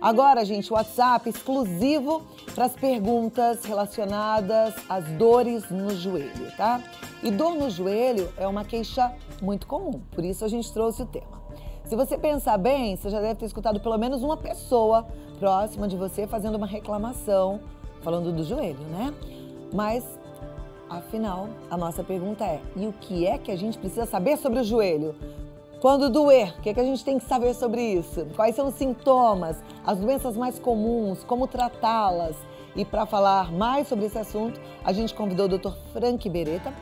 Agora, gente, WhatsApp exclusivo para as perguntas relacionadas às dores no joelho, tá? E dor no joelho é uma queixa muito comum, por isso a gente trouxe o tema. Se você pensar bem, você já deve ter escutado pelo menos uma pessoa próxima de você fazendo uma reclamação, falando do joelho, né? Mas, afinal, a nossa pergunta é, e o que é que a gente precisa saber sobre o joelho? Quando doer, o que é que a gente tem que saber sobre isso? Quais são os sintomas, as doenças mais comuns, como tratá-las? E para falar mais sobre esse assunto, a gente convidou o Dr. Frank Beretta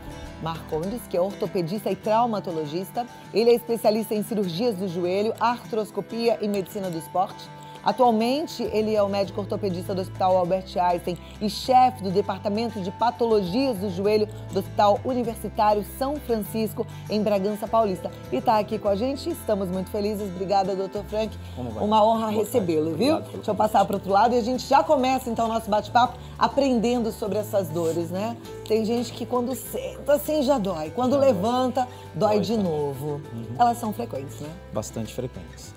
Marcondes, que é ortopedista e traumatologista. Ele é especialista em cirurgias do joelho, artroscopia e medicina do esporte. Atualmente, ele é o médico ortopedista do Hospital Albert Einstein e chefe do Departamento de Patologias do Joelho do Hospital Universitário São Francisco, em Bragança Paulista. E está aqui com a gente, estamos muito felizes. Obrigada, doutor Frank. Uma honra recebê-lo, viu? Deixa eu passar para o outro lado e a gente já começa, então, o nosso bate-papo aprendendo sobre essas dores, né? Tem gente que quando senta, assim, já dói. Quando levanta, dói de novo. Elas são frequentes, né? Bastante frequentes.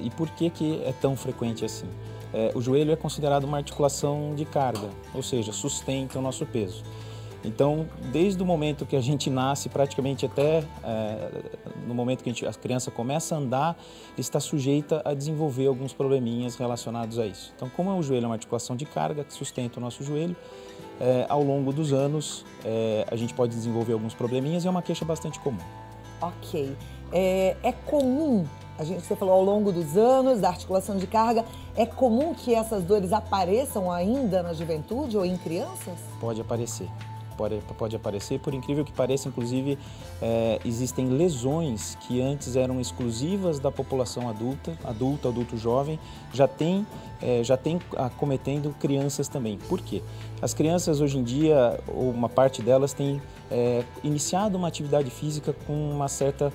E por que é tão frequente assim? O joelho é considerado uma articulação de carga, ou seja, sustenta o nosso peso. Então, desde o momento que a gente nasce, praticamente até no momento que a criança começa a andar, está sujeita a desenvolver alguns probleminhas relacionados a isso. Então, como o joelho é uma articulação de carga que sustenta o nosso joelho, ao longo dos anos a gente pode desenvolver alguns probleminhas e é uma queixa bastante comum. Ok. É comum... Você falou ao longo dos anos, da articulação de carga, é comum que essas dores apareçam ainda na juventude ou em crianças? Pode aparecer. Pode aparecer, por incrível que pareça, inclusive existem lesões que antes eram exclusivas da população adulta, adulto jovem, já tem acometendo crianças também. Por quê? As crianças hoje em dia, ou uma parte delas, tem iniciado uma atividade física com uma certa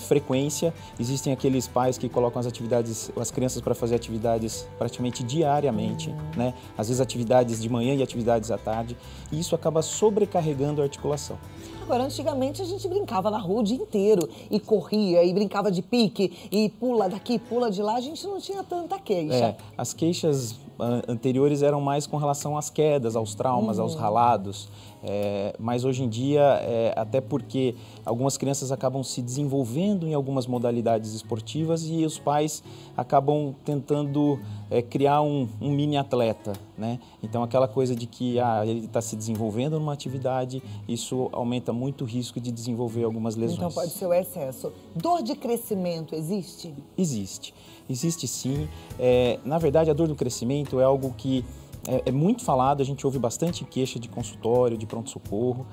frequência. Existem aqueles pais que colocam as crianças para fazer atividades praticamente diariamente, né? Às vezes atividades de manhã e atividades à tarde, e isso acaba sobrecarregando a articulação. Agora, antigamente a gente brincava na rua o dia inteiro e corria e brincava de pique e pula daqui, pula de lá, a gente não tinha tanta queixa. As queixas anteriores eram mais com relação às quedas, aos traumas, aos ralados, mas hoje em dia, até porque algumas crianças acabam se desenvolvendo em algumas modalidades esportivas e os pais acabam tentando criar um mini atleta, né? Então aquela coisa de que ele está se desenvolvendo numa atividade, isso aumenta muito o risco de desenvolver algumas lesões. Então pode ser o excesso. Dor de crescimento existe? Existe sim. Na verdade, a dor do crescimento é algo que é muito falado, a gente ouve bastante queixa de consultório, de pronto-socorro.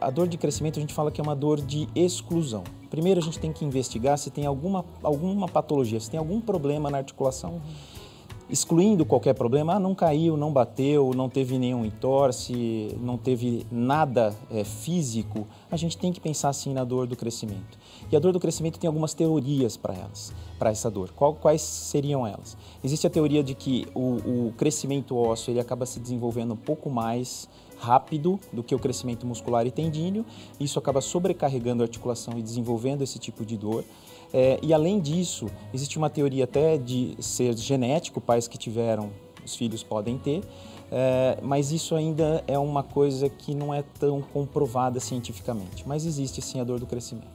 A dor de crescimento a gente fala que é uma dor de exclusão. Primeiro a gente tem que investigar se tem alguma patologia, se tem algum problema na articulação. Excluindo qualquer problema, não caiu, não bateu, não teve nenhum entorse, não teve nada físico, a gente tem que pensar sim na dor do crescimento. E a dor do crescimento tem algumas teorias para essa dor. Quais seriam elas? Existe a teoria de que o crescimento ósseo ele acaba se desenvolvendo um pouco mais rápido do que o crescimento muscular e tendíneo, isso acaba sobrecarregando a articulação e desenvolvendo esse tipo de dor. E além disso, existe uma teoria até de ser genético, pais que tiveram, os filhos podem ter, mas isso ainda é uma coisa que não é tão comprovada cientificamente, mas existe sim a dor do crescimento.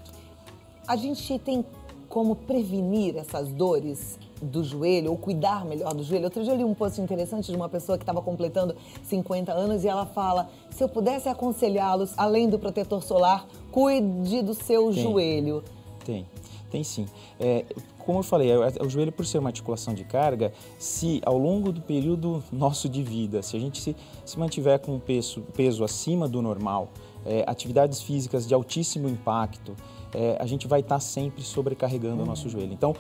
A gente tem como prevenir essas dores do joelho, ou cuidar melhor do joelho? Outro dia eu li um post interessante de uma pessoa que estava completando 50 anos e ela fala, se eu pudesse aconselhá-los, além do protetor solar, cuide do seu joelho. Tem sim. Como eu falei, o joelho, por ser uma articulação de carga, se ao longo do período nosso de vida, se a gente se mantiver com um peso acima do normal, atividades físicas de altíssimo impacto, a gente vai estar sempre sobrecarregando o nosso joelho. Então,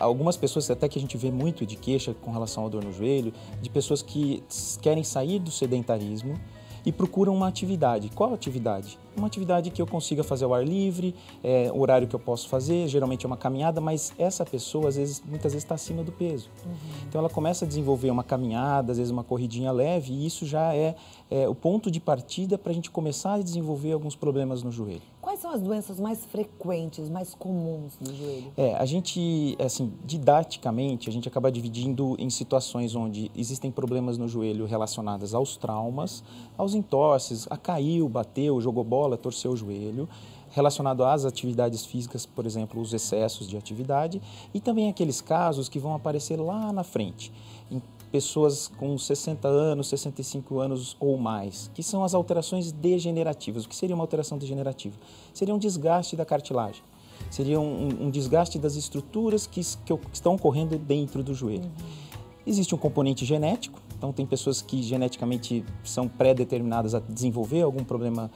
algumas pessoas, até que a gente vê muito de queixa com relação à dor no joelho, de pessoas que querem sair do sedentarismo e procuram uma atividade. Qual atividade? Uma atividade que eu consiga fazer ao ar livre, o horário que eu posso fazer, geralmente é uma caminhada, mas essa pessoa, muitas vezes está acima do peso. Então ela começa a desenvolver uma caminhada, às vezes uma corridinha leve, e isso já é o ponto de partida para a gente começar a desenvolver alguns problemas no joelho. Quais são as doenças mais frequentes, mais comuns do joelho? É, a gente, assim, didaticamente, a gente acaba dividindo em situações onde existem problemas no joelho relacionadas aos traumas, aos entorces, caiu, bateu, jogou bola, torceu o joelho, relacionado às atividades físicas, por exemplo, os excessos de atividade, e também aqueles casos que vão aparecer lá na frente, em pessoas com 60 anos, 65 anos ou mais, que são as alterações degenerativas. O que seria uma alteração degenerativa? Seria um desgaste da cartilagem, seria um desgaste das estruturas que estão ocorrendo dentro do joelho. Existe um componente genético, então tem pessoas que geneticamente são pré-determinadas a desenvolver algum problema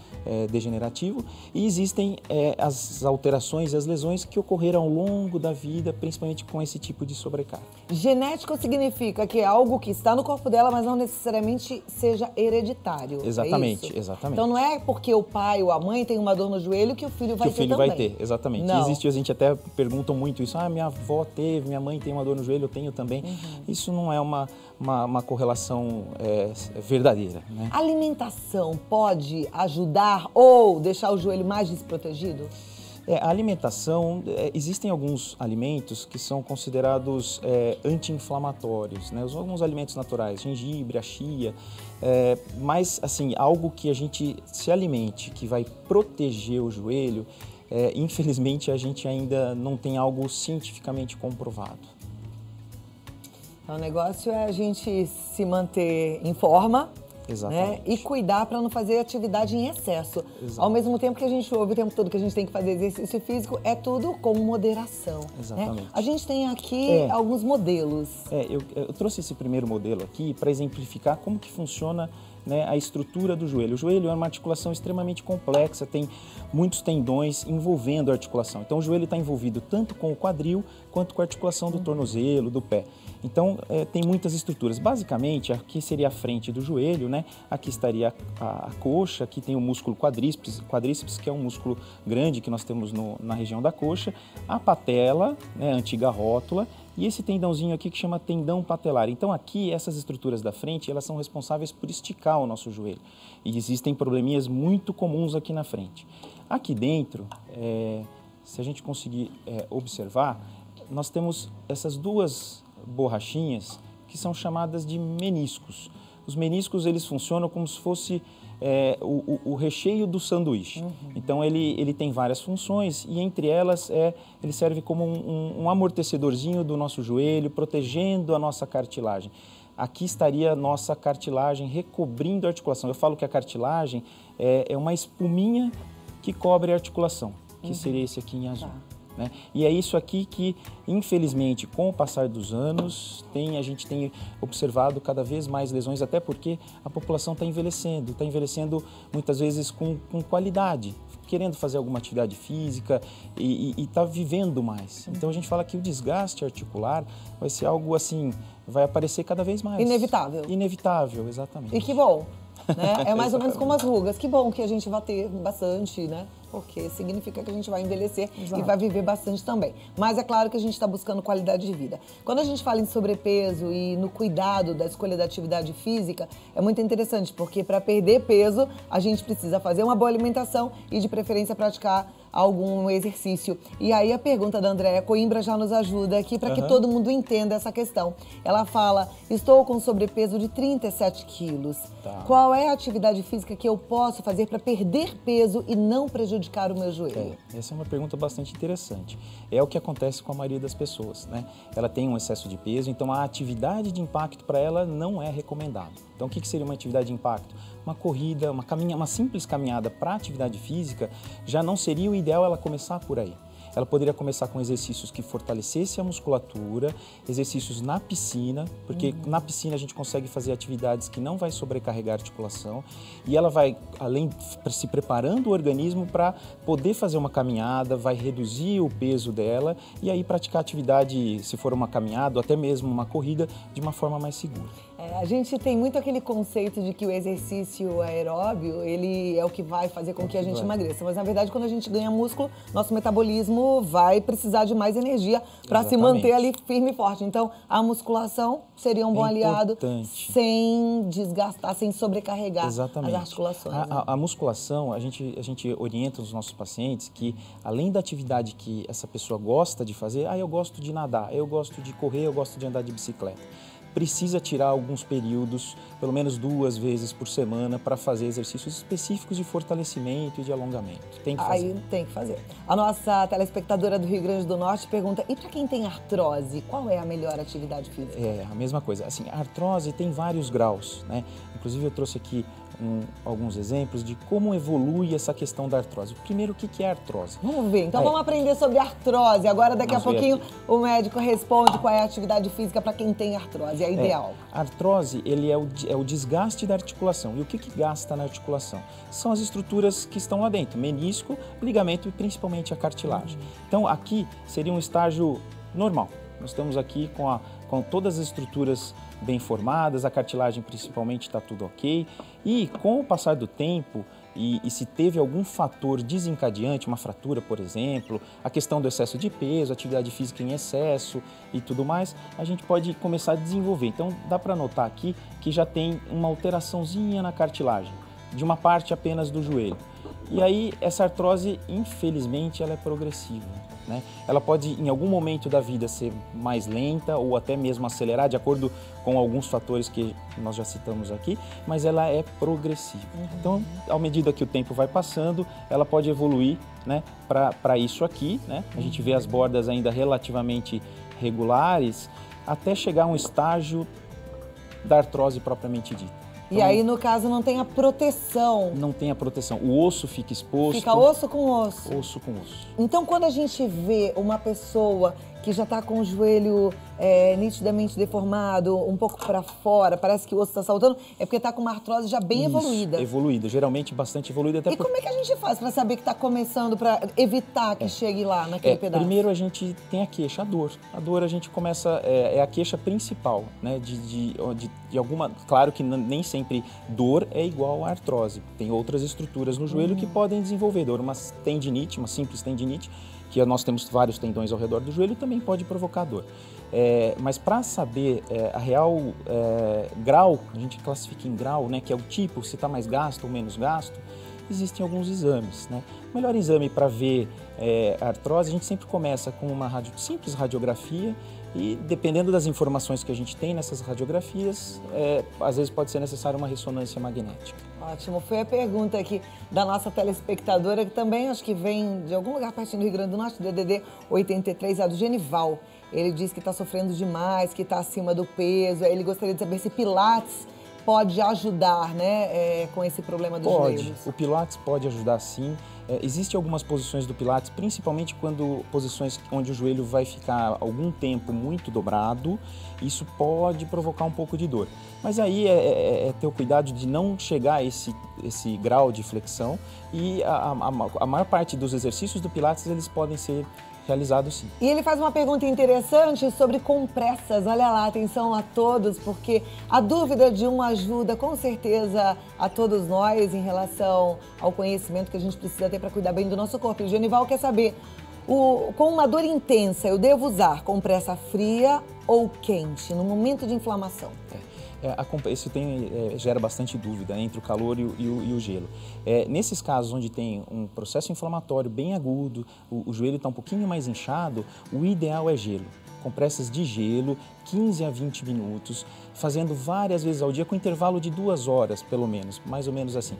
degenerativo, e existem as alterações e as lesões que ocorreram ao longo da vida, principalmente com esse tipo de sobrecarga. Genético significa que é algo que está no corpo dela, mas não necessariamente seja hereditário. Exatamente, é exatamente. Então não é porque o pai ou a mãe tem uma dor no joelho que o filho vai ter também. Que o filho vai ter, exatamente. Não. Existe, a gente até pergunta muito isso, minha avó teve, minha mãe tem uma dor no joelho, eu tenho também. Isso não é uma correlação verdadeira. Né? Alimentação pode ajudar ou deixar o joelho mais desprotegido? A alimentação, existem alguns alimentos que são considerados anti-inflamatórios, né? Alguns alimentos naturais, gengibre, a chia, mas assim, algo que a gente se alimente, que vai proteger o joelho, infelizmente a gente ainda não tem algo cientificamente comprovado. O negócio é a gente se manter em forma, né, e cuidar para não fazer atividade em excesso. Exato. Ao mesmo tempo que a gente ouve o tempo todo que a gente tem que fazer exercício físico, é tudo com moderação. Exatamente. Né? A gente tem aqui alguns modelos. Eu trouxe esse primeiro modelo aqui para exemplificar como que funciona, né, a estrutura do joelho. O joelho é uma articulação extremamente complexa, tem muitos tendões envolvendo a articulação. Então o joelho está envolvido tanto com o quadril quanto com a articulação do tornozelo, do pé. Então tem muitas estruturas. Basicamente, aqui seria a frente do joelho, né? Aqui estaria a coxa, aqui tem o músculo quadríceps, que é um músculo grande que nós temos na região da coxa, a patela, né, a antiga rótula, e esse tendãozinho aqui que chama tendão patelar. Então aqui, essas estruturas da frente, elas são responsáveis por esticar o nosso joelho. E existem probleminhas muito comuns aqui na frente. Aqui dentro, se a gente conseguir observar, nós temos essas duas borrachinhas que são chamadas de meniscos. Os meniscos, eles funcionam como se fosse o recheio do sanduíche. Então ele tem várias funções e entre elas ele serve como um amortecedorzinho do nosso joelho, protegendo a nossa cartilagem. Aqui estaria a nossa cartilagem recobrindo a articulação. Eu falo que a cartilagem é uma espuminha que cobre a articulação, que seria esse aqui em azul. Tá. Né? E é isso aqui que, infelizmente, com o passar dos anos, a gente tem observado cada vez mais lesões, até porque a população está envelhecendo muitas vezes com qualidade, querendo fazer alguma atividade física e está vivendo mais. Então a gente fala que o desgaste articular vai ser algo assim, vai aparecer cada vez mais. Inevitável. Inevitável, exatamente. E que bom, né? É mais ou menos como as rugas, que bom que a gente vai ter bastante, né? Porque significa que a gente vai envelhecer. Exato. E vai viver bastante também. Mas é claro que a gente está buscando qualidade de vida. Quando a gente fala em sobrepeso e no cuidado da escolha da atividade física, é muito interessante, porque para perder peso, a gente precisa fazer uma boa alimentação e, de preferência, praticar algum exercício. E aí a pergunta da Andréia Coimbra já nos ajuda aqui para que todo mundo entenda essa questão. Ela fala, estou com sobrepeso de 37 quilos. Tá. Qual é a atividade física que eu posso fazer para perder peso e não prejudicar o meu joelho? Essa é uma pergunta bastante interessante. É o que acontece com a maioria das pessoas, né? Ela tem um excesso de peso, então a atividade de impacto para ela não é recomendada. Então o que seria uma atividade de impacto? Uma corrida, uma simples caminhada para atividade física já não seria o ideal ela começar por aí. Ela poderia começar com exercícios que fortalecessem a musculatura, exercícios na piscina, porque na piscina a gente consegue fazer atividades que não vai sobrecarregar a articulação e ela vai, além de se preparando o organismo para poder fazer uma caminhada, vai reduzir o peso dela e aí praticar atividade, se for uma caminhada ou até mesmo uma corrida, de uma forma mais segura. A gente tem muito aquele conceito de que o exercício aeróbio, ele é o que vai fazer com que a gente emagreça. Mas, na verdade, quando a gente ganha músculo, nosso metabolismo vai precisar de mais energia para se manter ali firme e forte. Então, a musculação seria um bom aliado sem desgastar, sem sobrecarregar as articulações. A musculação, a gente orienta os nossos pacientes que, além da atividade que essa pessoa gosta de fazer, eu gosto de nadar, eu gosto de correr, eu gosto de andar de bicicleta. Precisa tirar alguns períodos, pelo menos 2 vezes por semana, para fazer exercícios específicos de fortalecimento e de alongamento. Tem que fazer. Aí tem que fazer. A nossa telespectadora do Rio Grande do Norte pergunta, e para quem tem artrose, qual é a melhor atividade física? É, a mesma coisa. Assim, a artrose tem vários graus, né? Inclusive eu trouxe aqui alguns exemplos de como evolui essa questão da artrose. Primeiro, o que é artrose? Vamos ver. Então vamos aprender sobre artrose. Agora, daqui a pouquinho, o médico responde qual é a atividade física para quem tem artrose. É ideal. A artrose, ele é o desgaste da articulação. E o que gasta na articulação? São as estruturas que estão lá dentro. Menisco, ligamento e principalmente a cartilagem. Então, aqui seria um estágio normal. Nós estamos aqui com todas as estruturas bem formadas, a cartilagem principalmente está tudo ok. E com o passar do tempo, e se teve algum fator desencadeante, uma fratura, por exemplo, a questão do excesso de peso, atividade física em excesso e tudo mais, a gente pode começar a desenvolver. Então, dá para notar aqui que já tem uma alteraçãozinha na cartilagem, de uma parte apenas do joelho. E aí, essa artrose, infelizmente, ela é progressiva, né? Ela pode, em algum momento da vida, ser mais lenta ou até mesmo acelerar, de acordo com alguns fatores que nós já citamos aqui, mas ela é progressiva. Então, à medida que o tempo vai passando, ela pode evoluir, né, para isso aqui, né? A gente vê as bordas ainda relativamente regulares, até chegar a um estágio da artrose propriamente dita. Então, e aí, no caso, não tem a proteção. Não tem a proteção. O osso fica exposto. Fica osso com osso. Osso com osso. Então, quando a gente vê uma pessoa que já está com o joelho nitidamente deformado, um pouco para fora, parece que o osso está saltando, é porque está com uma artrose já bem evoluída. Evoluída, geralmente bastante evoluída. Até como é que a gente faz para saber que está começando, para evitar que chegue lá naquele pedaço? Primeiro a gente tem a queixa, a dor. A dor a gente começa, é a queixa principal, né? De alguma, claro que nem sempre dor é igual à artrose. Tem outras estruturas no joelho que podem desenvolver dor, uma tendinite, uma simples tendinite, que nós temos vários tendões ao redor do joelho, também pode provocar dor. Mas para saber a real grau, a gente classifica em grau, né, que é o tipo, se está mais gasto ou menos gasto, existem alguns exames, né? O melhor exame para ver artrose, a gente sempre começa com uma simples radiografia e, dependendo das informações que a gente tem nessas radiografias, às vezes pode ser necessária uma ressonância magnética. Ótimo. Foi a pergunta aqui da nossa telespectadora, que também acho que vem de algum lugar pertinho do Rio Grande do Norte, DDD 83, do Genival. Ele diz que está sofrendo demais, que está acima do peso. Ele gostaria de saber se Pilates pode ajudar, né, com esse problema dos joelhos. O Pilates pode ajudar, sim. Existem algumas posições do Pilates, principalmente quando posições onde o joelho vai ficar algum tempo muito dobrado, isso pode provocar um pouco de dor. Mas aí é ter o cuidado de não chegar a esse grau de flexão, e a maior parte dos exercícios do Pilates, eles podem ser realizado, sim. E ele faz uma pergunta interessante sobre compressas. Olha lá, atenção a todos, porque a dúvida de um ajuda com certeza a todos nós em relação ao conhecimento que a gente precisa ter para cuidar bem do nosso corpo. E o Genival quer saber, com uma dor intensa, eu devo usar compressa fria ou quente no momento de inflamação? Isso gera bastante dúvida entre o calor e o gelo. Nesses casos onde tem um processo inflamatório bem agudo, o joelho está um pouquinho mais inchado, o ideal é gelo. Compressas de gelo, 15 a 20 minutos, fazendo várias vezes ao dia, com intervalo de 2 horas, pelo menos, mais ou menos assim.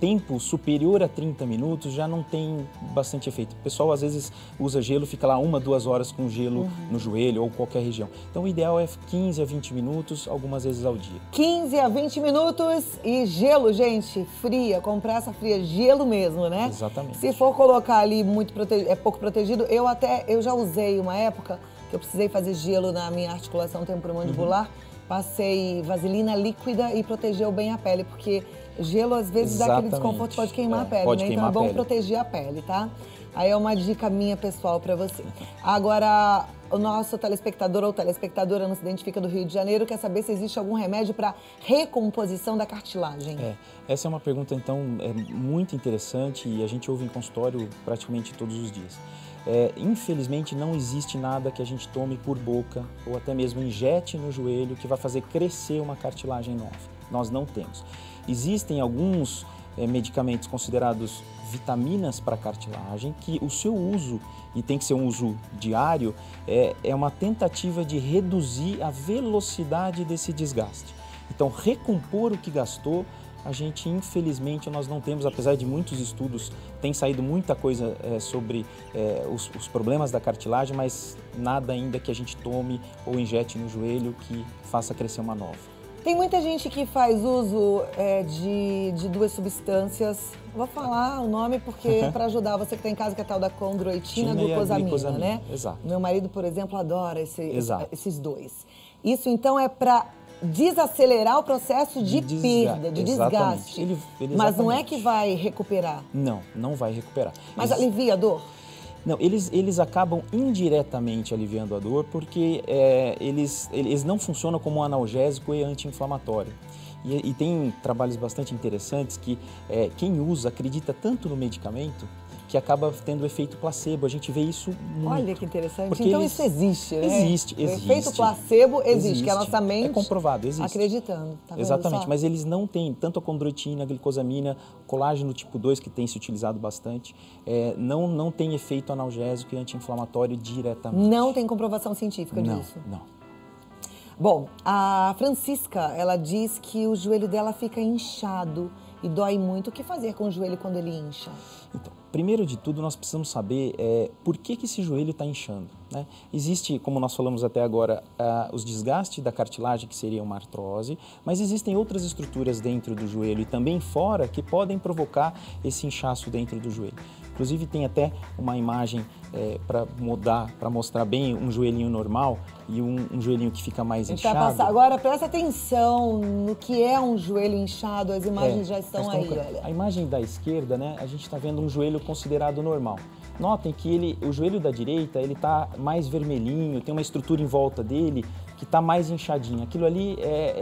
Tempo superior a 30 minutos já não tem bastante efeito. O pessoal, às vezes, usa gelo, fica lá 1, 2 horas com gelo no joelho ou qualquer região. Então, o ideal é 15 a 20 minutos, algumas vezes ao dia. 15 a 20 minutos e gelo, gente, fria, compressa fria, gelo mesmo, né? Exatamente. Se for colocar ali muito pouco protegido, eu já usei uma época que eu precisei fazer gelo na minha articulação temporomandibular, passei vaselina líquida e protegeu bem a pele, porque gelo às vezes dá aquele desconforto, pode queimar a pele, né? Então é bom proteger a pele, tá? Aí é uma dica minha pessoal pra você. Agora, o nosso telespectador ou telespectadora não se identifica do Rio de Janeiro, quer saber se existe algum remédio para recomposição da cartilagem. Essa é uma pergunta, então, muito interessante e a gente ouve em consultório praticamente todos os dias. Infelizmente, não existe nada que a gente tome por boca ou até mesmo injete no joelho que vai fazer crescer uma cartilagem nova. Nós não temos. Existem alguns medicamentos considerados vitaminas para cartilagem, que o seu uso, e tem que ser um uso diário, é uma tentativa de reduzir a velocidade desse desgaste. Então, recompor o que gastou, a gente, infelizmente, nós não temos, apesar de muitos estudos, tem saído muita coisa sobre os problemas da cartilagem, mas nada ainda que a gente tome ou injete no joelho que faça crescer uma nova. Tem muita gente que faz uso de duas substâncias, vou falar o nome porque para ajudar você que está em casa, que é tal da condroitina, glucosamina, né? Exato. Meu marido, por exemplo, adora esses dois. Isso, então, é para desacelerar o processo de perda, de desgaste. Mas não é que vai recuperar. Não, não vai recuperar. Mas alivia a dor? Não, eles acabam indiretamente aliviando a dor porque eles não funcionam como analgésico e anti-inflamatório. E tem trabalhos bastante interessantes que quem usa acredita tanto no medicamento que acaba tendo efeito placebo. A gente vê isso muito. Olha que interessante. Porque então isso existe, né? Existe. O efeito placebo existe, que a nossa mente... É comprovado, existe. Acreditando. Tá vendo? Exatamente, mas eles não têm tanto a condroitina, a glicosamina, colágeno tipo 2, que tem se utilizado bastante, não tem efeito analgésico e anti-inflamatório diretamente. Não tem comprovação científica disso? Não. Bom, a Francisca, ela diz que o joelho dela fica inchado e dói muito. O que fazer com o joelho quando ele incha? Então, primeiro de tudo, nós precisamos saber por que esse joelho está inchando, né? Existe, como nós falamos até agora, os desgastes da cartilagem, que seria uma artrose, mas existem outras estruturas dentro do joelho e também fora que podem provocar esse inchaço dentro do joelho. Inclusive, tem até uma imagem para mostrar bem um joelhinho normal e um joelhinho que fica mais inchado. Agora, presta atenção no que é um joelho inchado, as imagens já estão aí. Olha. A imagem da esquerda, né, a gente está vendo um joelho considerado normal. Notem que o joelho da direita está mais vermelhinho, tem uma estrutura em volta dele que está mais inchadinha. Aquilo ali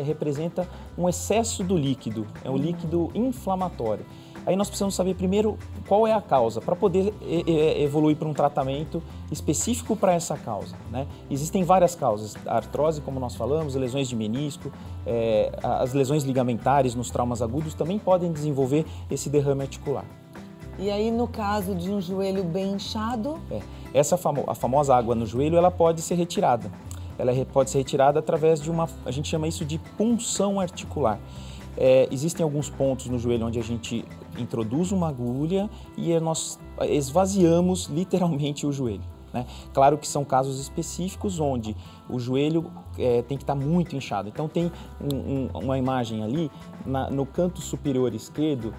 representa um excesso do líquido, é um líquido inflamatório. Aí nós precisamos saber primeiro qual é a causa, para poder evoluir para um tratamento específico para essa causa, né? Existem várias causas, a artrose, como nós falamos, lesões de menisco, as lesões ligamentares nos traumas agudos também podem desenvolver esse derrame articular. E aí, no caso de um joelho bem inchado? A famosa água no joelho, ela pode ser retirada. Ela pode ser retirada através de a gente chama isso de punção articular. Existem alguns pontos no joelho onde a gente introduz uma agulha e nós esvaziamos literalmente o joelho, né? Claro que são casos específicos onde o joelho tem que estar muito inchado. Então tem uma imagem ali no canto superior esquerdo,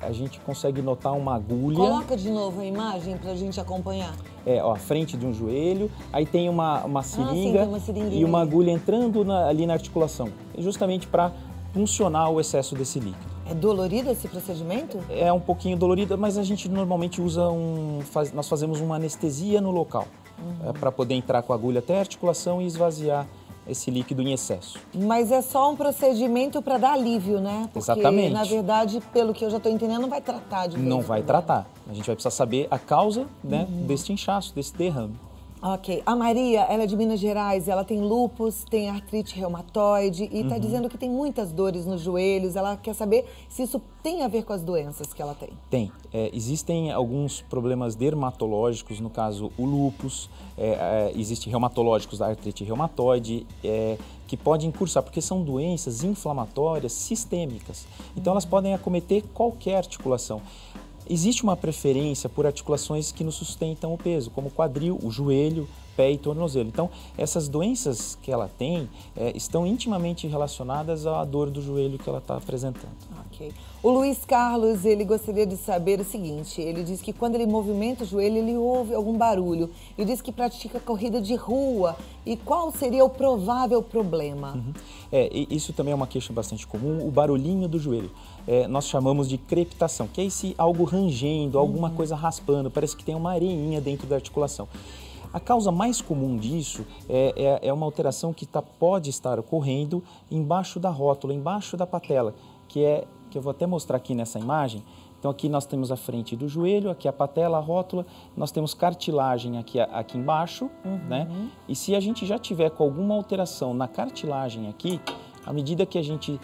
a gente consegue notar uma agulha. Coloca de novo a imagem para a gente acompanhar. Ó, a frente de um joelho, aí tem uma seringa, sim, tem uma e uma agulha entrando ali na articulação, justamente para funcionar o excesso desse líquido. É dolorido esse procedimento? É um pouquinho dolorido, mas a gente normalmente usa nós fazemos uma anestesia no local, para poder entrar com a agulha até a articulação e esvaziar esse líquido em excesso. Mas é só um procedimento para dar alívio, né? Porque, exatamente. Na verdade, pelo que eu já estou entendendo, não vai tratar de... Não vai tratar. A gente vai precisar saber a causa, né, deste inchaço, desse derrame. Ok. A Maria, ela é de Minas Gerais, ela tem lúpus, tem artrite reumatoide e está dizendo que tem muitas dores nos joelhos. Ela quer saber se isso tem a ver com as doenças que ela tem. Tem. Existem alguns problemas dermatológicos, no caso o lúpus, existe reumatológicos da artrite reumatoide, que podem cursar, porque são doenças inflamatórias sistêmicas. Então elas podem acometer qualquer articulação. Existe uma preferência por articulações que nos sustentam o peso, como o quadril, o joelho, pé e tornozelo. Então, essas doenças que ela tem estão intimamente relacionadas à dor do joelho que ela está apresentando. Ok. O Luiz Carlos, ele gostaria de saber o seguinte, ele diz que quando ele movimenta o joelho, ele ouve algum barulho. Ele diz que pratica corrida de rua. E qual seria o provável problema? Isso também é uma queixa bastante comum, o barulhinho do joelho. Nós chamamos de crepitação, que é esse algo rangendo, alguma coisa raspando, parece que tem uma areinha dentro da articulação. A causa mais comum disso é uma alteração que pode estar ocorrendo embaixo da rótula, embaixo da patela, que eu vou até mostrar aqui nessa imagem. Então aqui nós temos a frente do joelho, aqui a patela, a rótula, nós temos cartilagem aqui embaixo, né? E se a gente já tiver com alguma alteração na cartilagem aqui, à medida que a gente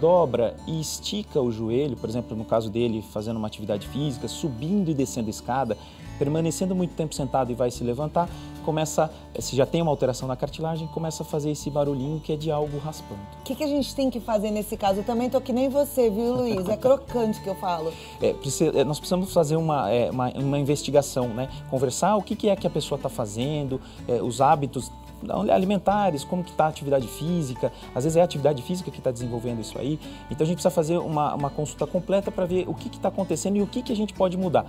dobra e estica o joelho, por exemplo, no caso dele, fazendo uma atividade física, subindo e descendo a escada, permanecendo muito tempo sentado e vai se levantar, começa, se já tem uma alteração na cartilagem, começa a fazer esse barulhinho que é de algo raspando. O que a gente tem que fazer nesse caso? Eu também tô que nem você, viu, Luiz? É crocante que eu falo. Nós precisamos fazer uma investigação, né? Conversar o que é que a pessoa está fazendo, os hábitos alimentares, como que está a atividade física, às vezes é a atividade física que está desenvolvendo isso aí, então a gente precisa fazer uma consulta completa para ver o que está acontecendo e o que a gente pode mudar.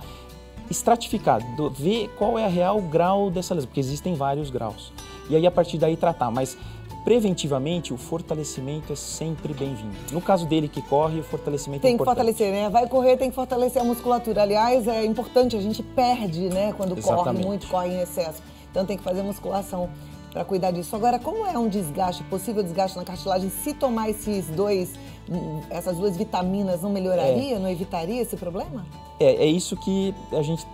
Estratificar, ver qual é a real grau dessa lesão, porque existem vários graus. E aí, a partir daí, tratar. Mas, preventivamente, o fortalecimento é sempre bem-vindo. No caso dele que corre, o fortalecimento é importante. Tem que fortalecer, né? Vai correr, tem que fortalecer a musculatura. Aliás, é importante, a gente perde, né? Quando corre muito, corre em excesso. Então, tem que fazer musculação para cuidar disso. Agora, como é um desgaste, possível desgaste na cartilagem, se tomar essas duas vitaminas não melhoraria, não evitaria esse problema? É isso que a gente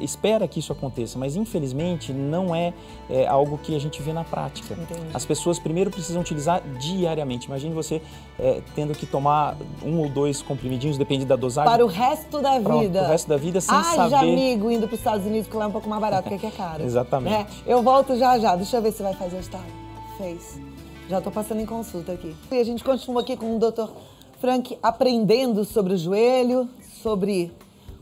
espera que isso aconteça, mas infelizmente não é algo que a gente vê na prática. Entendi. As pessoas primeiro precisam utilizar diariamente. Imagine você tendo que tomar 1 ou 2 comprimidinhos, depende da dosagem. Para o resto da vida. Para o resto da vida, sem saber. Já amigo indo para os Estados Unidos, que lá é um pouco mais barato, porque aqui é caro. Exatamente. Né? Eu volto já já, deixa eu ver se vai fazer o estado. Fez. Já estou passando em consulta aqui. E a gente continua aqui com o Dr. Frank aprendendo sobre o joelho, sobre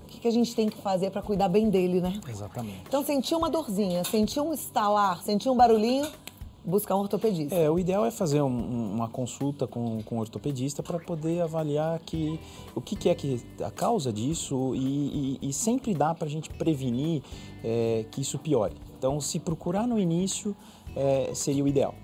o que a gente tem que fazer para cuidar bem dele, né? Exatamente. Então, sentiu uma dorzinha, sentiu um estalar, sentiu um barulhinho, buscar um ortopedista. O ideal é fazer uma consulta com um ortopedista para poder avaliar o que é a causa disso e sempre dá para a gente prevenir que isso piore. Então, se procurar no início, seria o ideal.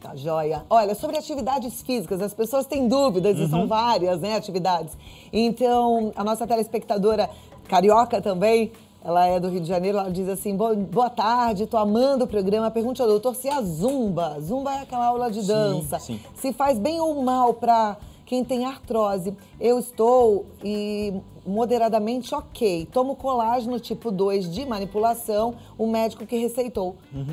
Tá, joia. Olha, sobre atividades físicas, as pessoas têm dúvidas, e são várias, né, atividades. Então, a nossa telespectadora carioca também, ela é do Rio de Janeiro, ela diz assim, boa tarde, tô amando o programa, pergunte ao doutor se a Zumba é aquela aula de dança, sim. Se faz bem ou mal para quem tem artrose. Eu estou moderadamente ok, tomo colágeno tipo 2 de manipulação, o médico que receitou. O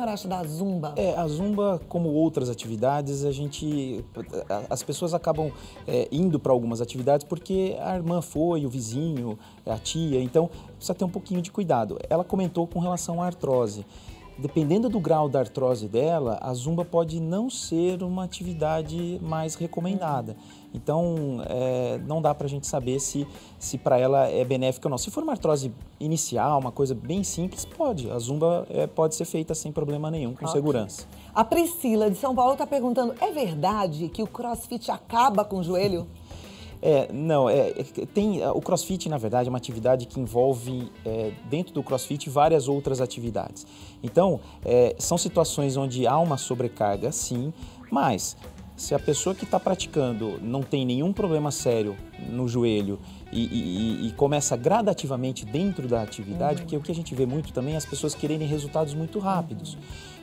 que a senhora acha da Zumba? A Zumba, como outras atividades, as pessoas acabam indo para algumas atividades porque a irmã foi, o vizinho, a tia, então precisa ter um pouquinho de cuidado. Ela comentou com relação à artrose. Dependendo do grau da artrose dela, a Zumba pode não ser uma atividade mais recomendada. Então, não dá para a gente saber se para ela é benéfica ou não. Se for uma artrose inicial, uma coisa bem simples, pode. A Zumba pode ser feita sem problema nenhum, com segurança. A Priscila, de São Paulo, está perguntando, é verdade que o CrossFit acaba com o joelho? Não, o CrossFit, na verdade, é uma atividade que envolve, dentro do CrossFit, várias outras atividades. Então, são situações onde há uma sobrecarga, sim, mas se a pessoa que está praticando não tem nenhum problema sério no joelho e começa gradativamente dentro da atividade, porque o que a gente vê muito também é as pessoas quererem resultados muito rápidos.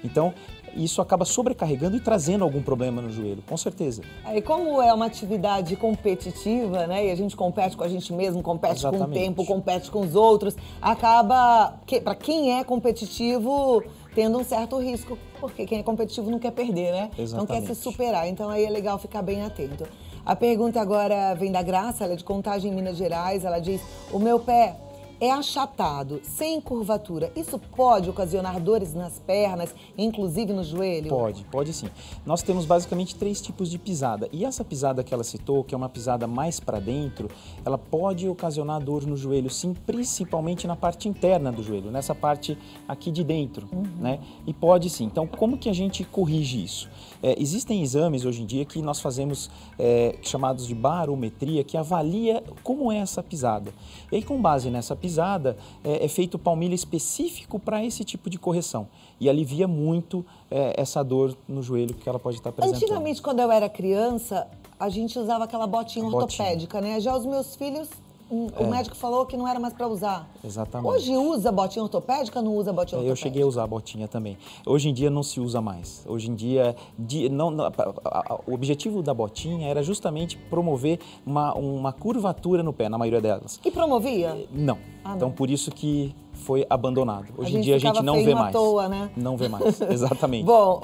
Então, isso acaba sobrecarregando e trazendo algum problema no joelho, com certeza. E como é uma atividade competitiva, né? E a gente compete com a gente mesmo, compete com o tempo, compete com os outros, acaba, para quem é competitivo, tendo um certo risco, porque quem é competitivo não quer perder, né? Exatamente. Não quer se superar, então aí é legal ficar bem atento. A pergunta agora vem da Graça, ela é de Contagem, Minas Gerais, ela diz, o meu pé é achatado, sem curvatura. Isso pode ocasionar dores nas pernas, inclusive no joelho? Pode sim. Nós temos basicamente 3 tipos de pisada. E essa pisada que ela citou, que é uma pisada mais para dentro, ela pode ocasionar dor no joelho, sim, principalmente na parte interna do joelho, nessa parte aqui de dentro, né? E pode sim. Então, como que a gente corrige isso? Existem exames hoje em dia que nós fazemos chamados de barometria, que avalia como é essa pisada. E aí, com base nessa pisada, é feito palmilha específico para esse tipo de correção e alivia muito essa dor no joelho que ela pode estar apresentando. Antigamente, quando eu era criança, a gente usava aquela botinha ortopédica, né? Já os meus filhos O médico falou que não era mais para usar. Exatamente. Hoje usa botinha ortopédica ou não usa botinha ortopédica? Eu cheguei a usar a botinha também. Hoje em dia não se usa mais. Hoje em dia, o objetivo da botinha era justamente promover uma curvatura no pé, na maioria delas. E promovia? Não. Ah, não. Então, por isso que foi abandonado. Hoje em dia a gente não vê mais. À toa, né? Não vê mais, exatamente. Bom,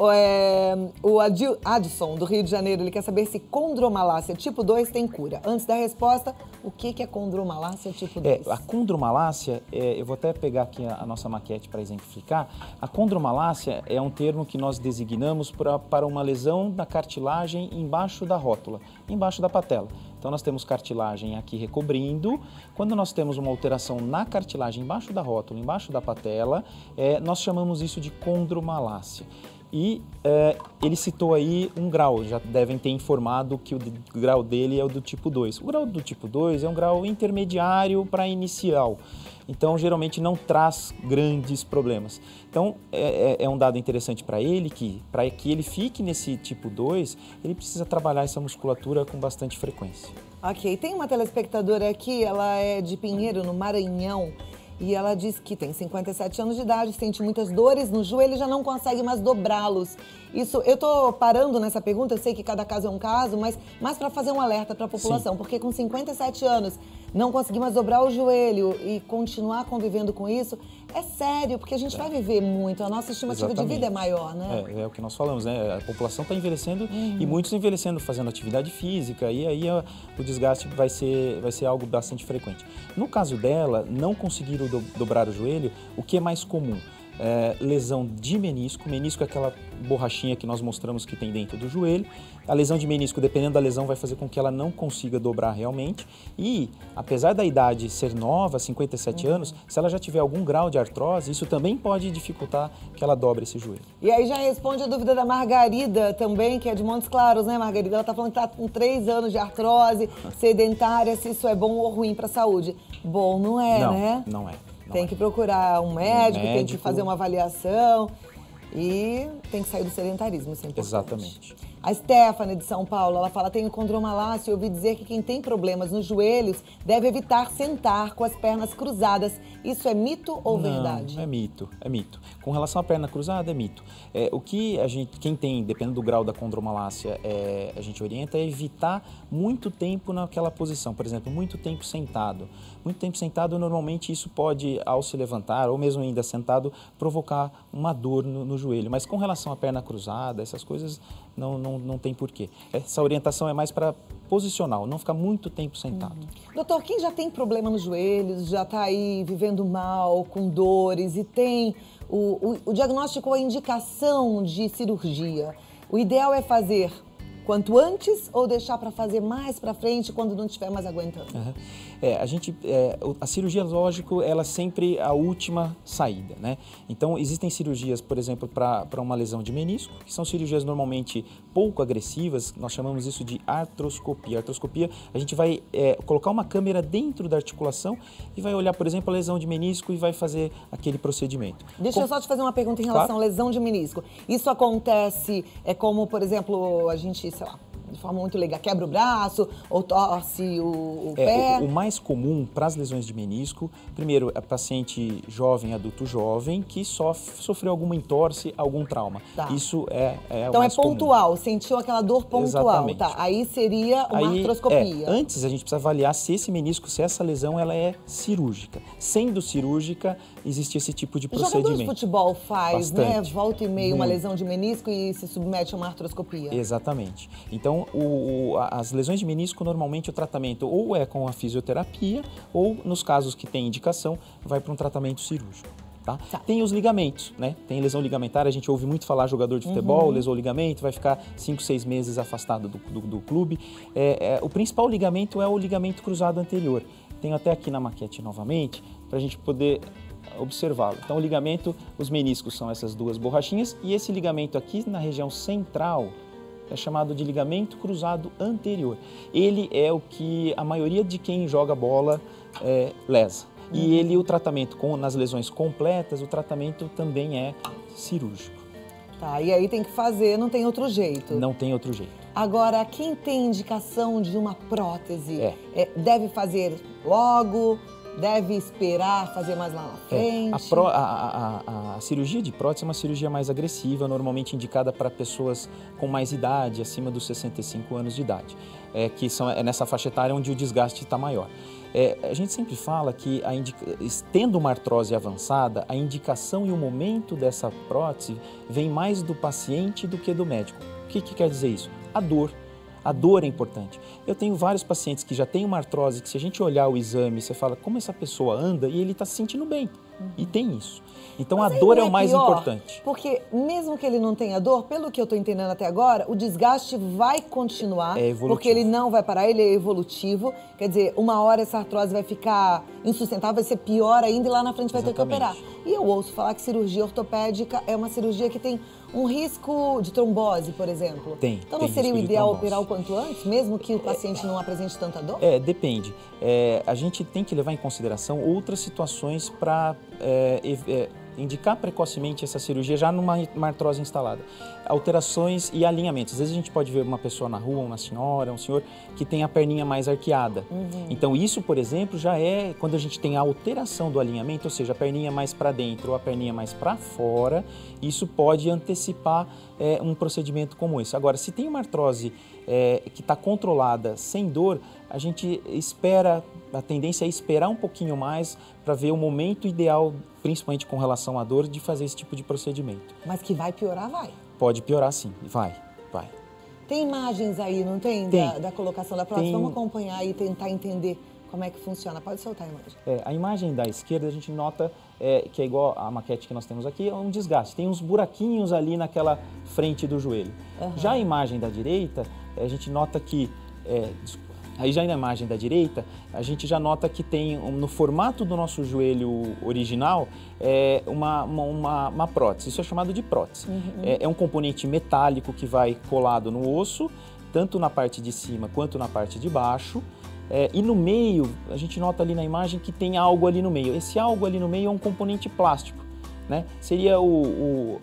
o Adson, do Rio de Janeiro, ele quer saber se condromalácia tipo 2 tem cura. Antes da resposta, o que é condromalácia tipo 2? A condromalácia, eu vou até pegar aqui a nossa maquete para exemplificar. A condromalácia é um termo que nós designamos para uma lesão da cartilagem embaixo da rótula, embaixo da patela. Então, nós temos cartilagem aqui recobrindo. Quando nós temos uma alteração na cartilagem embaixo da rótula, embaixo da patela, nós chamamos isso de condromalácia. E ele citou aí um grau, já devem ter informado que o grau dele é o do tipo 2. O grau do tipo 2 é um grau intermediário para inicial. Então, geralmente não traz grandes problemas. Então, é um dado interessante para ele que, para que ele fique nesse tipo 2, ele precisa trabalhar essa musculatura com bastante frequência. Ok, tem uma telespectadora aqui, ela é de Pinheiro, no Maranhão, e ela diz que tem 57 anos de idade, sente muitas dores no joelho e já não consegue mais dobrá-los. Isso, eu estou parando nessa pergunta, eu sei que cada caso é um caso, mas para fazer um alerta para a população, sim, porque com 57 anos não conseguir mais dobrar o joelho e continuar convivendo com isso, é sério, porque a gente vai viver muito, a nossa estimativa, exatamente, de vida é maior, né? É o que nós falamos, né? A população está envelhecendo e muitos envelhecendo, fazendo atividade física, e aí o desgaste vai ser algo bastante frequente. No caso dela, não conseguiram dobrar o joelho, o que é mais comum? Lesão de menisco. Menisco é aquela borrachinha que nós mostramos que tem dentro do joelho. A lesão de menisco, dependendo da lesão, vai fazer com que ela não consiga dobrar realmente. E, apesar da idade ser nova, 57 anos, se ela já tiver algum grau de artrose, isso também pode dificultar que ela dobre esse joelho. E aí já responde a dúvida da Margarida também, que é de Montes Claros, né, Margarida? Ela tá falando que tá com 3 anos de artrose, sedentária, se isso é bom ou ruim para a saúde. Bom, não é, não, né? Não é. Tem que procurar um médico, tem que fazer uma avaliação e tem que sair do sedentarismo, isso é importante. Exatamente. A Stephanie de São Paulo, ela fala, tenho condromalácia e ouvi dizer que quem tem problemas nos joelhos deve evitar sentar com as pernas cruzadas. Isso é mito ou verdade? Não, é mito, é mito. Com relação à perna cruzada, é mito. O que quem tem, dependendo do grau da condromalácia, a gente orienta é evitar muito tempo naquela posição. Por exemplo, muito tempo sentado. Muito tempo sentado, normalmente isso pode, ao se levantar ou mesmo ainda sentado, provocar uma dor no joelho. Mas com relação à perna cruzada, essas coisas não tem porquê. Essa orientação é mais para posicional, não ficar muito tempo sentado. Doutor, quem já tem problema nos joelhos, já está aí vivendo mal, com dores e tem o diagnóstico ou a indicação de cirurgia, o ideal é fazer quanto antes ou deixar para fazer mais para frente quando não estiver mais aguentando? A cirurgia, lógico, ela é sempre a última saída, né? Então, existem cirurgias, por exemplo, para uma lesão de menisco, que são cirurgias normalmente pouco agressivas, nós chamamos isso de artroscopia. Artroscopia, a gente vai colocar uma câmera dentro da articulação e vai olhar, por exemplo, a lesão de menisco e vai fazer aquele procedimento. Deixa eu só te fazer uma pergunta em relação, claro, à lesão de menisco. Isso acontece, como, por exemplo, a gente, sei lá, de forma muito legal, quebra o braço ou torce o pé? O mais comum para as lesões de menisco, primeiro, é paciente jovem, adulto jovem, que sofreu alguma entorse, algum trauma. Tá. Isso então é pontual, comum. Sentiu aquela dor pontual. Exatamente. Tá, aí seria uma artroscopia. Antes, a gente precisa avaliar se esse menisco, se essa lesão, ela é cirúrgica. Sendo cirúrgica, existe esse tipo de procedimento. Jogador de futebol faz, né? Volta e meia, uma lesão de menisco e se submete a uma artroscopia. Exatamente. Então, as lesões de menisco, normalmente o tratamento ou é com a fisioterapia ou, nos casos que tem indicação, vai para um tratamento cirúrgico. Tá? Tá. Tem os ligamentos, né? Tem lesão ligamentar, a gente ouve muito falar jogador de futebol, lesou o ligamento, vai ficar 5, 6 meses afastado do clube. O principal ligamento é o ligamento cruzado anterior. Tenho até aqui na maquete novamente, para a gente poder observá-lo. Então, o ligamento, os meniscos são essas duas borrachinhas e esse ligamento aqui na região central é chamado de ligamento cruzado anterior. Ele é o que a maioria de quem joga bola lesa. E o tratamento, nas lesões completas, o tratamento também é cirúrgico. Tá, e aí tem que fazer, não tem outro jeito. Não tem outro jeito. Agora, quem tem indicação de uma prótese, deve fazer logo, deve esperar fazer mais lá na frente? A cirurgia de prótese é uma cirurgia mais agressiva, normalmente indicada para pessoas com mais idade, acima dos 65 anos de idade, que é nessa faixa etária onde o desgaste está maior. A gente sempre fala que, tendo uma artrose avançada, a indicação e o momento dessa prótese vem mais do paciente do que do médico. O que, que quer dizer isso? A dor. A dor é importante. Eu tenho vários pacientes que já têm uma artrose, que se a gente olhar o exame, você fala como essa pessoa anda e ele está se sentindo bem. E tem isso. Então a dor é o mais importante. Porque mesmo que ele não tenha dor, pelo que eu estou entendendo até agora, o desgaste vai continuar. É evolutivo. Porque ele não vai parar, ele é evolutivo. Quer dizer, uma hora essa artrose vai ficar insustentável, vai ser pior ainda e lá na frente vai ter que operar. E eu ouço falar que cirurgia ortopédica é uma cirurgia que tem um risco de trombose, por exemplo. Então não seria o ideal operar o quanto antes, mesmo que o paciente não apresente tanta dor? Depende. A gente tem que levar em consideração outras situações para indicar precocemente essa cirurgia já numa artrose instalada. Alterações e alinhamentos. Às vezes a gente pode ver uma pessoa na rua, uma senhora, um senhor, que tem a perninha mais arqueada. Então isso, por exemplo, já é quando a gente tem a alteração do alinhamento, ou seja, a perninha mais para dentro ou a perninha mais para fora, isso pode antecipar um procedimento como esse. Agora, se tem uma artrose que está controlada sem dor, a gente espera, a tendência é esperar um pouquinho mais para ver o momento ideal, principalmente com relação à dor, de fazer esse tipo de procedimento. Mas que vai piorar, vai? Pode piorar sim, vai. Tem imagens aí, não tem? Da colocação da prótese? Vamos acompanhar e tentar entender como é que funciona. Pode soltar a imagem. A imagem da esquerda a gente nota que é igual a maquete que nós temos aqui, é um desgaste. Tem uns buraquinhos ali naquela frente do joelho. Já a imagem da direita, a gente nota que... Aí já na imagem da direita, a gente já nota que tem, no formato do nosso joelho original, uma prótese. Isso é chamado de prótese. É um componente metálico que vai colado no osso, tanto na parte de cima quanto na parte de baixo. E no meio, a gente nota ali na imagem que tem algo ali no meio. Esse algo ali no meio é um componente plástico. Né? Seria o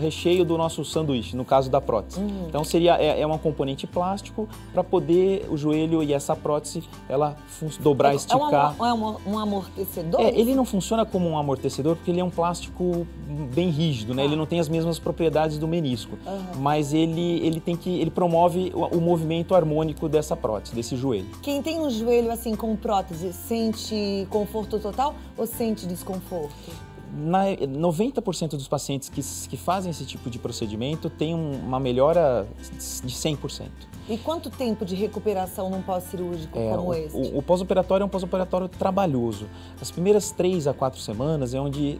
recheio do nosso sanduíche, no caso da prótese. Então seria um componente plástico para poder o joelho e essa prótese ela dobrar, esticar. É um amortecedor? Ele não funciona como um amortecedor porque ele é um plástico bem rígido, né? Ele não tem as mesmas propriedades do menisco, mas ele promove o movimento harmônico dessa prótese, desse joelho. Quem tem um joelho assim com prótese sente conforto total ou sente desconforto? 90% dos pacientes que fazem esse tipo de procedimento tem uma melhora de 100%. E quanto tempo de recuperação num pós-cirúrgico como esse? O pós-operatório é um pós-operatório trabalhoso. As primeiras 3 a 4 semanas é onde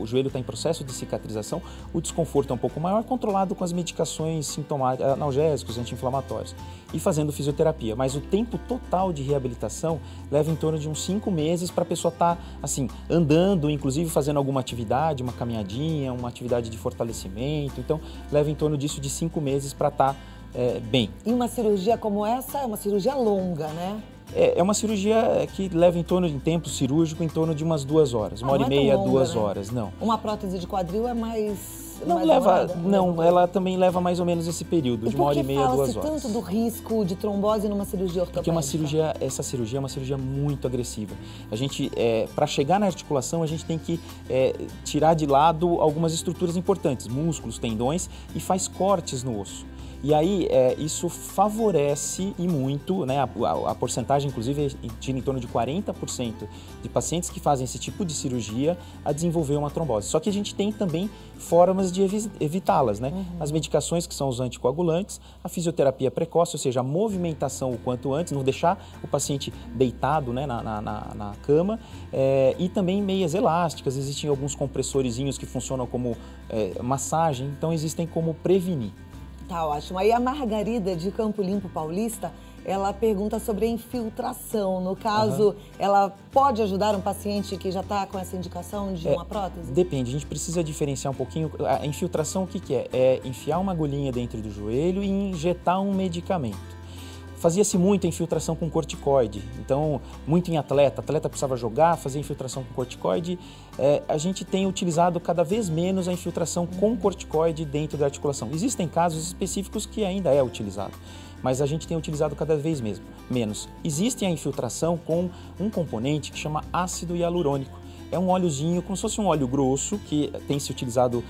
o joelho está em processo de cicatrização, o desconforto é um pouco maior, controlado com as medicações sintomáticas, analgésicos, anti-inflamatórios e fazendo fisioterapia. Mas o tempo total de reabilitação leva em torno de uns 5 meses para a pessoa estar assim, andando, inclusive fazendo alguma atividade, uma caminhadinha, uma atividade de fortalecimento. Então, leva em torno disso de 5 meses para estar bem. E uma cirurgia como essa é uma cirurgia longa, né? É uma cirurgia que leva em torno de tempo cirúrgico, em torno de umas 2 horas. Uma hora e meia, longa, 2 horas, não. Uma prótese de quadril é mais... ela também leva mais ou menos esse período, de 1h30 a 2h. E tanto do risco de trombose numa cirurgia ortopédica? Porque essa cirurgia é uma cirurgia muito agressiva. A gente, para chegar na articulação, a gente tem que tirar de lado algumas estruturas importantes, músculos, tendões, e faz cortes no osso. E aí, isso favorece e muito, né, a porcentagem, inclusive, tira em torno de 40% de pacientes que fazem esse tipo de cirurgia a desenvolver uma trombose. Só que a gente tem também formas de evitá-las, né? As medicações, que são os anticoagulantes, a fisioterapia precoce, ou seja, a movimentação o quanto antes, não deixar o paciente deitado, né, na cama, e também meias elásticas, existem alguns compressorzinhos que funcionam como massagem, então existem como prevenir. Tá ótimo. Aí a Margarida de Campo Limpo Paulista, ela pergunta sobre a infiltração. No caso, ela pode ajudar um paciente que já está com essa indicação de uma prótese? Depende, a gente precisa diferenciar um pouquinho. A infiltração, o que que é? É enfiar uma agulhinha dentro do joelho e injetar um medicamento. Fazia-se muita infiltração com corticoide, então muito em atleta precisava jogar, fazer infiltração com corticoide. A gente tem utilizado cada vez menos a infiltração com corticoide dentro da articulação. Existem casos específicos que ainda é utilizado, mas a gente tem utilizado cada vez menos. Existe a infiltração com um componente que chama ácido hialurônico. É um óleozinho, como se fosse um óleo grosso, que tem se utilizado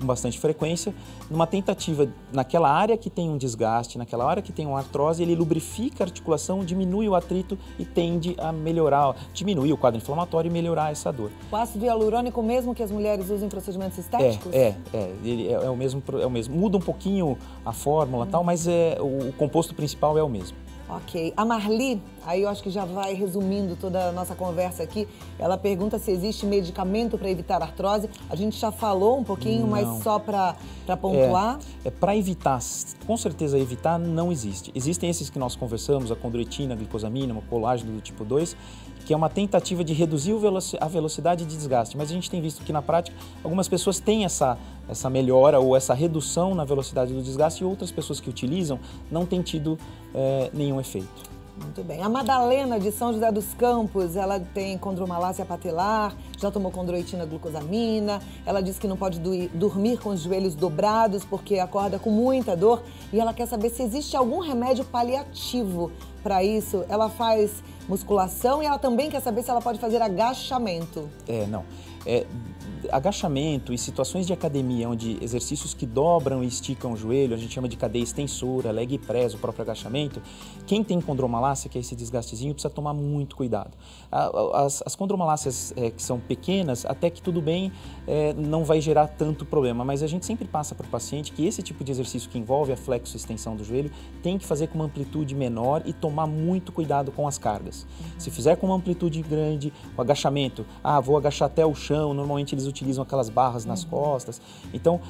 com bastante frequência, numa tentativa, naquela área que tem um desgaste, naquela área que tem uma artrose, ele lubrifica a articulação, diminui o atrito e tende a melhorar, diminuir o quadro inflamatório e melhorar essa dor. O ácido hialurônico mesmo que as mulheres usam em procedimentos estéticos? É o mesmo, muda um pouquinho a fórmula e tal, mas o composto principal é o mesmo. Ok. A Marli, aí eu acho que já vai resumindo toda a nossa conversa aqui, ela pergunta se existe medicamento para evitar artrose. A gente já falou um pouquinho, mas só para pontuar. Para evitar, com certeza evitar não existe. Existem esses que nós conversamos, a condroitina, a glicosamina, o colágeno do tipo 2, que é uma tentativa de reduzir a velocidade de desgaste. Mas a gente tem visto que na prática algumas pessoas têm essa melhora ou essa redução na velocidade do desgaste e outras pessoas que utilizam não têm tido nenhum efeito. Muito bem. A Madalena de São José dos Campos, ela tem condromalácia patelar, já tomou condroitina, glucosamina, ela diz que não pode dormir com os joelhos dobrados porque acorda com muita dor e ela quer saber se existe algum remédio paliativo para isso. Ela faz musculação e ela também quer saber se ela pode fazer agachamento. Agachamento e situações de academia, onde exercícios que dobram e esticam o joelho, a gente chama de cadeia extensora, leg press, o próprio agachamento. Quem tem condromalácia, que é esse desgastezinho, precisa tomar muito cuidado. As condromalácias que são pequenas, até que tudo bem, não vai gerar tanto problema, mas a gente sempre passa para o paciente que esse tipo de exercício que envolve a flexo e extensão do joelho tem que fazer com uma amplitude menor e tomar muito cuidado com as cargas. Se fizer com uma amplitude grande, o agachamento, vou agachar até o chão, normalmente eles utilizam aquelas barras nas costas. Então,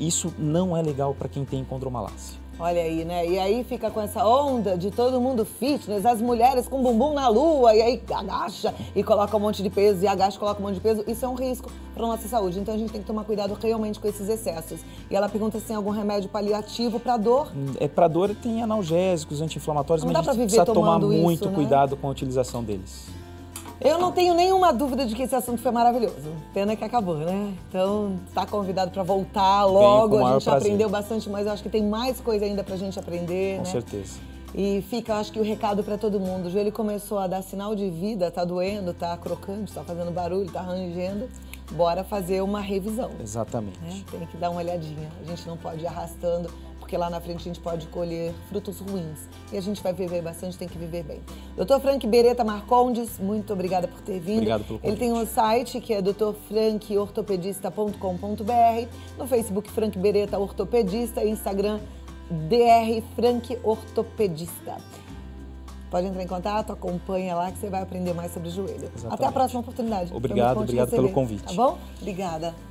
isso não é legal para quem tem condromalácia. Olha aí, né? E aí fica com essa onda de todo mundo fitness, as mulheres com bumbum na lua, e aí agacha e coloca um monte de peso, e agacha e coloca um monte de peso. Isso é um risco para a nossa saúde. Então a gente tem que tomar cuidado realmente com esses excessos. E ela pergunta se tem algum remédio paliativo para dor. Para dor tem analgésicos, anti-inflamatórios, mas a gente precisa tomar muito cuidado com a utilização deles. Eu não tenho nenhuma dúvida de que esse assunto foi maravilhoso. Pena que acabou, né? Então, tá convidado para voltar logo. A gente aprendeu bastante, mas eu acho que tem mais coisa ainda pra gente aprender, né? Com certeza. E fica, acho que o recado pra todo mundo. O joelho começou a dar sinal de vida, tá doendo, tá crocante, tá fazendo barulho, tá rangendo. Bora fazer uma revisão. Exatamente. Né? Tem que dar uma olhadinha. A gente não pode ir arrastando, porque lá na frente a gente pode colher frutos ruins. E a gente vai viver bastante, tem que viver bem. Dr. Frank Beretta Marcondes, muito obrigada por ter vindo. Obrigado pelo convite. Ele tem um site que é doutorfrankortopedista.com.br, no Facebook Frank Beretta Ortopedista e Instagram Dr. Frank Ortopedista. Pode entrar em contato, acompanha lá que você vai aprender mais sobre o joelho. Exatamente. Até a próxima oportunidade. Obrigado pelo convite. Tá bom? Obrigada.